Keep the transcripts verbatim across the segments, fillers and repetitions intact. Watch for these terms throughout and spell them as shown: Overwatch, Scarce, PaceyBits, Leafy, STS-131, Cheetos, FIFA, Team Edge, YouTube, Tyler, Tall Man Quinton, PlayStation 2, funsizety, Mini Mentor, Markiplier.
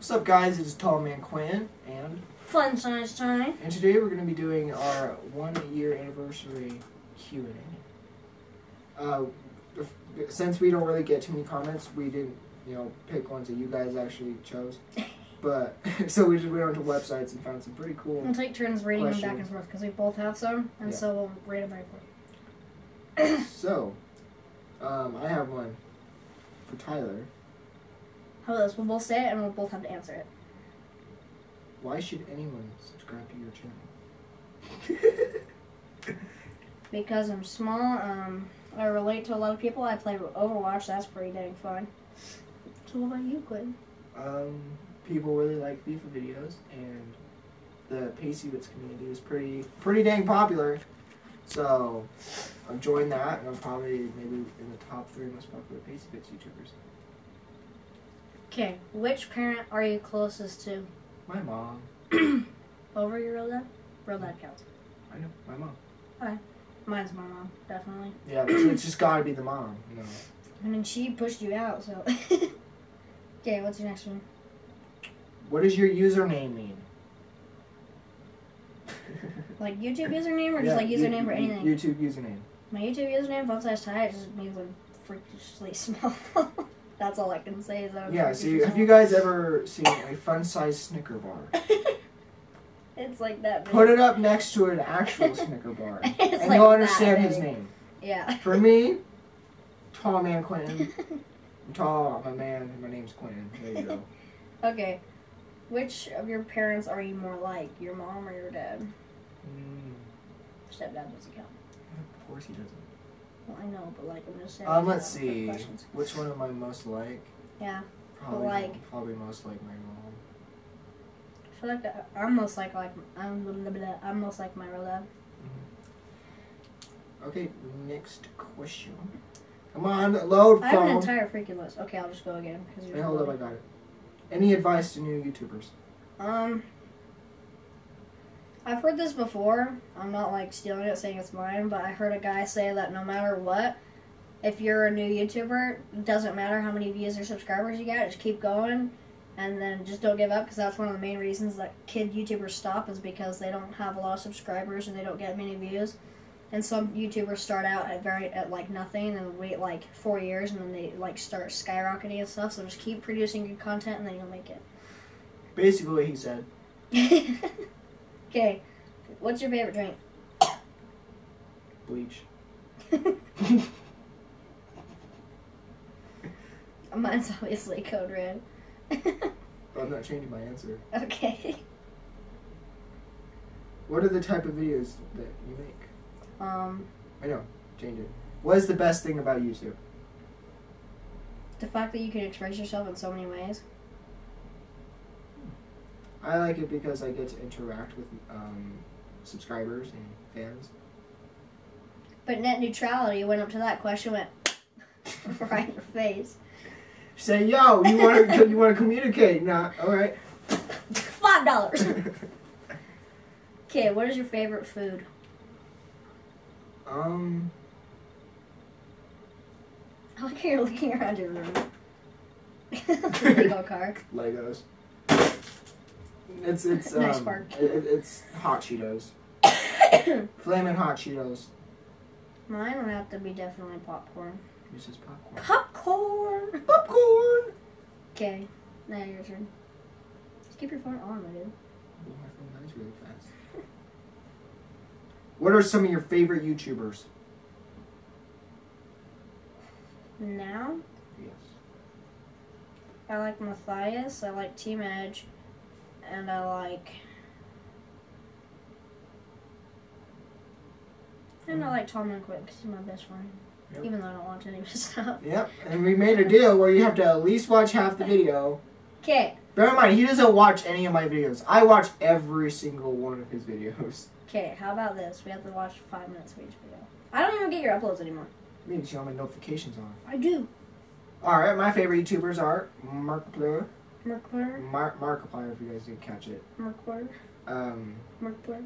What's up, guys? It's Tall Man Quinton and Fun Size Time. And today we're going to be doing our one-year anniversary Q and A. Uh, since we don't really get too many comments, we didn't, you know, pick ones that you guys actually chose. But so we just went onto websites and found some pretty cool. We'll take turns reading questions. them back and forth because we both have some, and yeah. so we'll read them back and forth. So, um, I have one for Tyler. How about this? We'll both say it and we'll both have to answer it. Why should anyone subscribe to your channel? Because I'm small, um, I relate to a lot of people. I play Overwatch, so that's pretty dang fun. So what about you, Quinn? Um, people really like FIFA videos, and the PaceyBits community is pretty, pretty dang popular. So I've joined that, and I'm probably maybe in the top three most popular PaceyBits YouTubers. Okay, which parent are you closest to? My mom. Over your real dad? Real dad counts. I know, my mom. Okay. Mine's my mom, definitely. Yeah, but it's just gotta be the mom, you know. I mean, she pushed you out, so. Okay, what's your next one? What does your username mean? Like YouTube username, or just yeah, like username for anything? YouTube username. My YouTube username, Fun Size Tie, it just means I'm freakishly small. That's all I can say. Is that yeah, see, so have you guys ever seen a fun-sized Snicker bar? It's like that big. Put it up next to an actual Snicker bar. It's and like you'll understand his name. Yeah. For me, Tall Man Quinton. I'm tall, I'm a man, my name's Quinton. There you go. Okay. Which of your parents are you more like? Your mom or your dad? Mm. Stepdad doesn't count. Of course he doesn't. I know, but like I'm just saying. Um, let's see. Which one am I most like? Yeah. Probably, like, probably most like my mom. I feel like I'm most like like I'm blah, blah, blah, I'm most like my real dad. Mm-hmm. Okay, next question. Come on, load phone. I have an entire freaking list. Okay, I'll just go again. Cause hey, hold up, I got it. Any advice to new YouTubers? Um, I've heard this before. I'm not like stealing it, saying it's mine, but I heard a guy say that no matter what, if you're a new YouTuber, it doesn't matter how many views or subscribers you get, just keep going, and then just don't give up, because that's one of the main reasons that kid YouTubers stop, is because they don't have a lot of subscribers and they don't get many views. And some YouTubers start out at very at like nothing and wait like four years and then they like start skyrocketing and stuff. So just keep producing good content and then you'll make it. Basically, he said. Okay, what's your favorite drink? Bleach. Mine's obviously Code Red. I'm not changing my answer. Okay. What are the type of videos that you make? Um. I know, change it. What is the best thing about YouTube? The fact that you can express yourself in so many ways. I like it because I get to interact with um, subscribers and fans. But net neutrality went up to that question, went right in your face. Say, yo, you want to you want to communicate? Nah, all right. Five dollars. Okay, what is your favorite food? Um, I like how you're looking around your room. Lego car. Legos. It's it's nice um, bark. It, it's hot Cheetos, flaming hot Cheetos. Mine would have to be definitely popcorn. This is popcorn. Popcorn. Popcorn. Okay, now your turn. Just keep your phone on, my dude. Oh, my phone dies really fast. What are some of your favorite YouTubers? Now. Yes. I like Matthias. I like Team Edge. And I like, and I like Tall Man Quinton because he's my best friend, yep. Even though I don't watch any of his stuff. Yep, and we made a deal where you have to at least watch half the video. Okay. Bear in mind, he doesn't watch any of my videos. I watch every single one of his videos. Okay, how about this? We have to watch five minutes for each video. I don't even get your uploads anymore. You need to turn my notifications on. I do. All right, my favorite YouTubers are Markiplier. Markiplier? Mar Markiplier, if you guys didn't catch it. Markiplier? Um. Markiplier?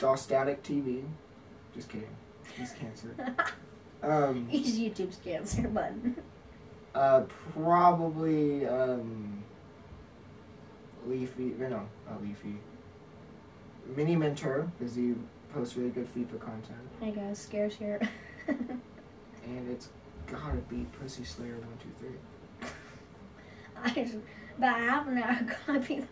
Dostatic T V. Just kidding. He's cancer. um. He's YouTube's cancer button. Uh, probably, um, Leafy, you know, not Leafy. Mini Mentor, because he posts really good FIFA content. Hey guys, Scarce here. And it's gotta be Pussy Slayer one two three. I just, about half an hour gotta be.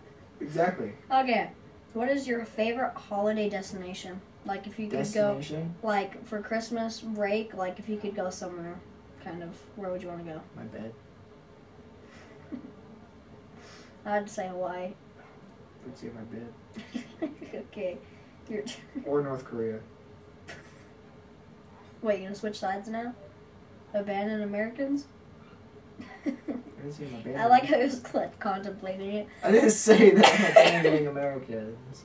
Exactly. Okay, what is your favorite holiday destination? Like if you could go, like for Christmas break, like if you could go somewhere, kind of, where would you want to go? My bed. I'd say Hawaii. I'd say my bed. Okay. Your turn. Or North Korea. Wait, you gonna switch sides now? Abandoned Americans? I didn't say abandoned. I like how he was contemplating it. I didn't say that abandoning Americans.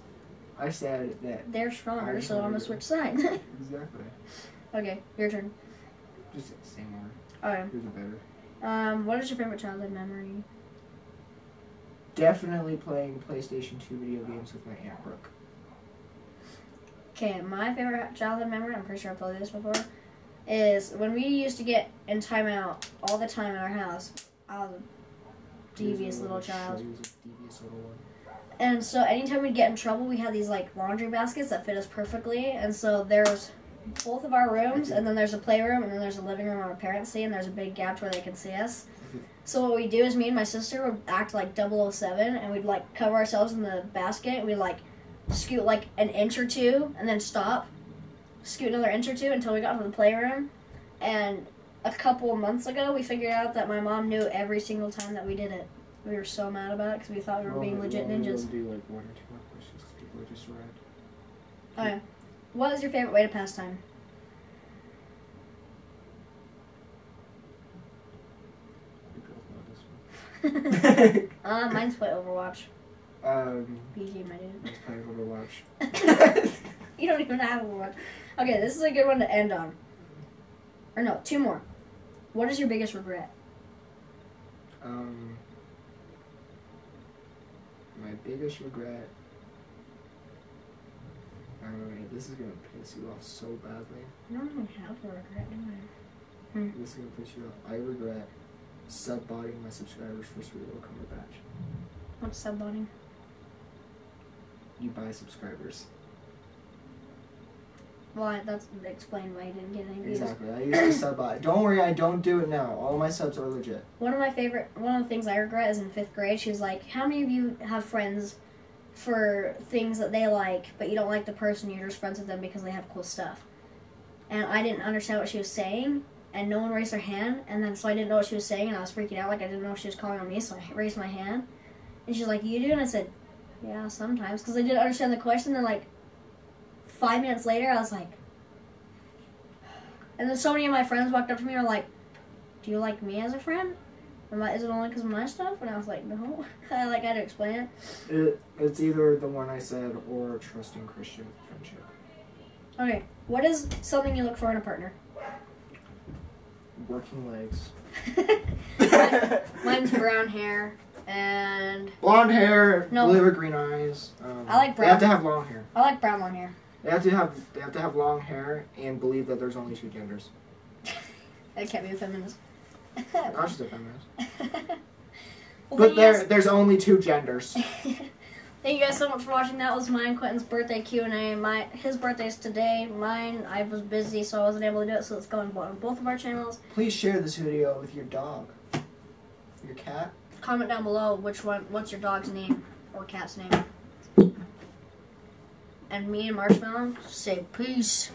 I said that. They're stronger, I so I'm gonna switch sides. Exactly. Okay, your turn. Just say more. Okay. Here's a better. Um, what is your favorite childhood memory? Definitely playing PlayStation two video games with my Aunt Brooke. Okay, my favorite childhood memory, I'm pretty sure I played this before, is when we used to get in timeout all the time in our house. I was a devious little, little child. Sure, he was a devious little one. And so anytime we'd get in trouble, we had these like laundry baskets that fit us perfectly. And so there's both of our rooms, and then there's a playroom, and then there's a living room where our parents see, and there's a big gap where they can see us. So what we do is me and my sister would act like double oh seven, and we'd like cover ourselves in the basket, and we'd like scoot like an inch or two, and then stop, scoot another inch or two until we got to the playroom. And a couple of months ago, we figured out that my mom knew every single time that we did it. We were so mad about it because we thought we were well, being legit well, ninjas. We do like one or two more questions because people are just read. Okay. What is your favorite way to pass time? uh, mine's play Overwatch. Um, B G, my dude. Mine's play Overwatch. You don't even have Overwatch. Okay, this is a good one to end on. Or no, two more. What is your biggest regret? Um, my biggest regret. Alright, this is gonna piss you off so badly. I don't even have a regret, do I? Hmm. This is gonna piss you off. I regret sub-botting my subscribers for Sweet Little Cumberbatch. What's sub-botting? You buy subscribers. Well, that's explained why I didn't get any views. Exactly, I used to sub-bot. Don't worry, I don't do it now. All my subs are legit. One of my favorite, one of the things I regret is in fifth grade, she was like, how many of you have friends for things that they like, but you don't like the person, you're just friends with them because they have cool stuff? And I didn't understand what she was saying, and no one raised their hand, and then so I didn't know what she was saying, and I was freaking out, like I didn't know if she was calling on me, so I raised my hand, and she's like, you do? And I said, yeah, sometimes, because I didn't understand the question. Then like five minutes later, I was like, and then so many of my friends walked up to me and were like, do you like me as a friend? Am I, is it only because of my stuff? And I was like, no. I like, I had to explain it. it. It's either the one I said or trusting Christian friendship. Okay, what is something you look for in a partner? Working legs. Mine, mine's brown hair and... Blonde hair, no, blue or green eyes. Um, I like brown. They have to have long hair. I like brown long hair. They have to have, they have to have long hair and believe that there's only two genders. I can't be a feminist. No, she's a feminist. Well, but there, guys, there's only two genders. Thank you guys so much for watching. That was mine, Quentin's birthday Q and A. My, his birthday's today. Mine, I was busy, so I wasn't able to do it, so it's going on both of our channels. Please share this video with your dog. Your cat? Comment down below which one, what's your dog's name or cat's name. And me and Marshmallow say peace.